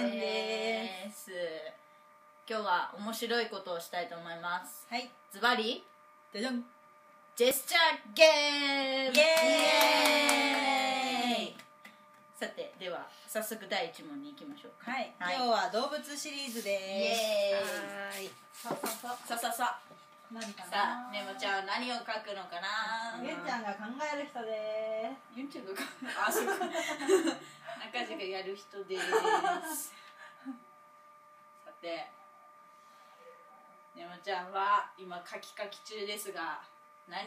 分です。今日は面白いことをしたいと思います。はい。ズバリ、じゃじゃん。ジェスチャーゲーム。イエーイ。さて、では早速第1問に行きましょうか。はい。今日は動物シリーズです。イエーイ。さ。何かなさあ、ねもちゃん何を書くのかな。ゆんちゃんが考える人でーす。ゆんちゃんが考える人、あ、そうか中地がやる人でーすさて、ねもちゃんは今書き書き中ですが、何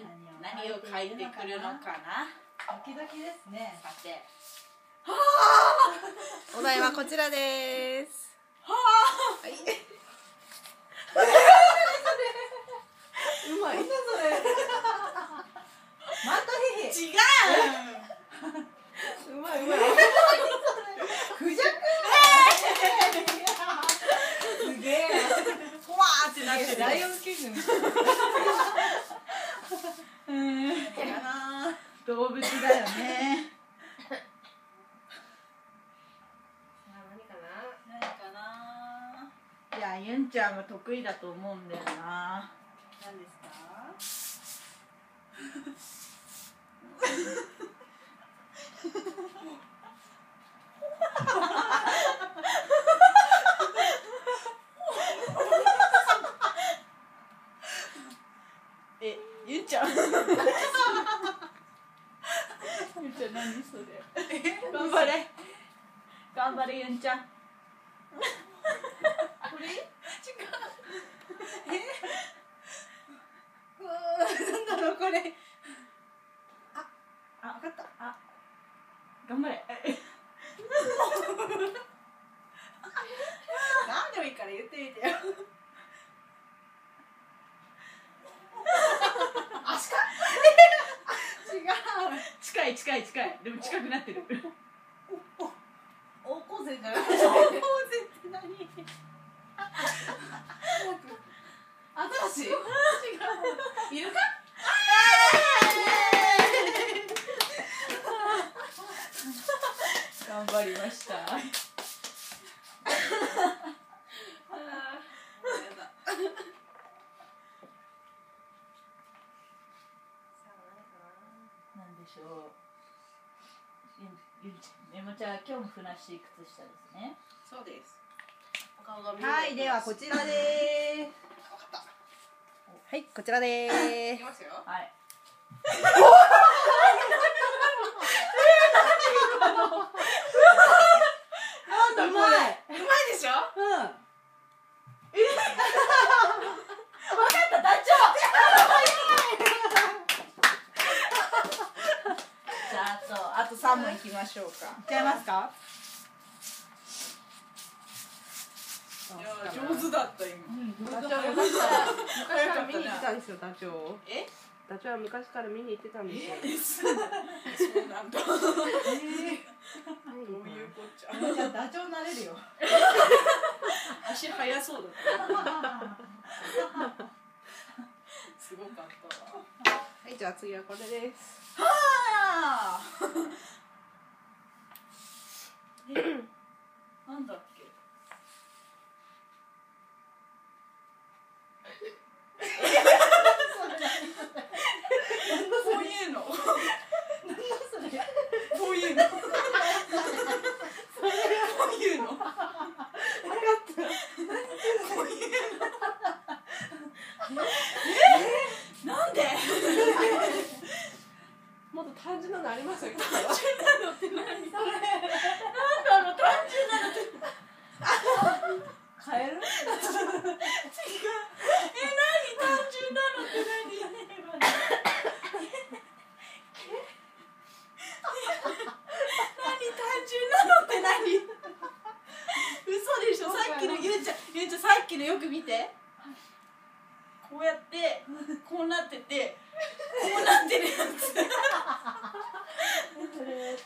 を書いてくるのかな。ドキドキですね。さて、はぁお題はこちらでーす。はぁ、はいうまい。なんだそれ。マットヒヒ。違う。うまい。クジャク。すげえ。ふわーってなってる。ライオンキング。動物だよね。何かな。いやゆんちゃんが得意だと思うんだよな。何ですか？え、ゆんちゃん。ゆんちゃん何それ？頑張れゆんちゃん。これ？違う。なんだろうこれ。あ、わかった。あ、頑張れ。なんでもいいから言ってみてよ。アシカ？違う。近い。でも近くなってる。オオコゼじゃない。オオコゼって何？新しい？違う。イルカ？頑張りました。なんでしょう。ねもちゃん、今日もふなっしー靴下ですね。そうです。はい、ではこちらでーす。はい、こちらでーす。いきますよ。はい。なんだこれ。うまいでしょ。うん。わかった、ダチョウ。じゃああと3問いきましょうか。いっちゃいますか。上手だった今。ダチョウ昔から見に行ってたんですよ。ダチョウ。え？ダチョウは昔から見に行ってたんですよ。そうなんだ。どういうこっちゃ。じゃあダチョウ慣れるよ。足速そうだ。すごかった。はい、じゃあ次はこれです。はあ。なんだ。単純なのありますよ。単純なのって何それ。なんだろう、単純なのって変える？違う。え、何単純なのって何？単純なのって何？嘘でしょ。さっきのゆうちゃんさっきのよく見て。こうやってこうなってて。こうなってるやつ。それって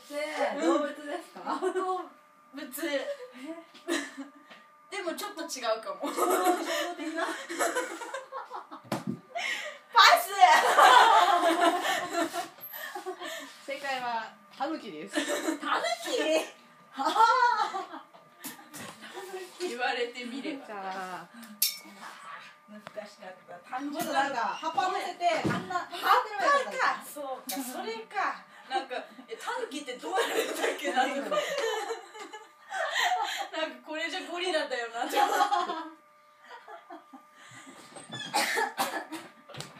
動物ですか？動物。でもちょっと違うかも。パス。正解はタヌキです。タヌキ？はあ。から難しかった。単純なんか葉っぱを乗せてあんな葉っぱかそうかそれかなんかタヌキってどうやるんだっけなとかなんかこれじゃゴリラだよなとか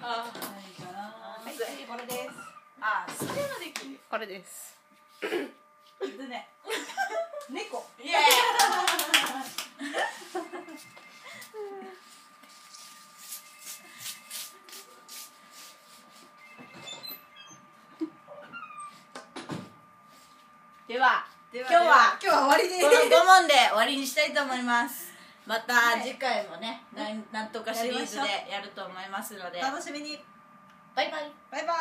あ何かなはいこれですあそれはできるこれです犬ね猫イエーイでは今日は終わりです。この5問で終わりにしたいと思います。また次回もね、なんとかシリーズでやると思いますので、楽しみに。バイバイ。バイバイ。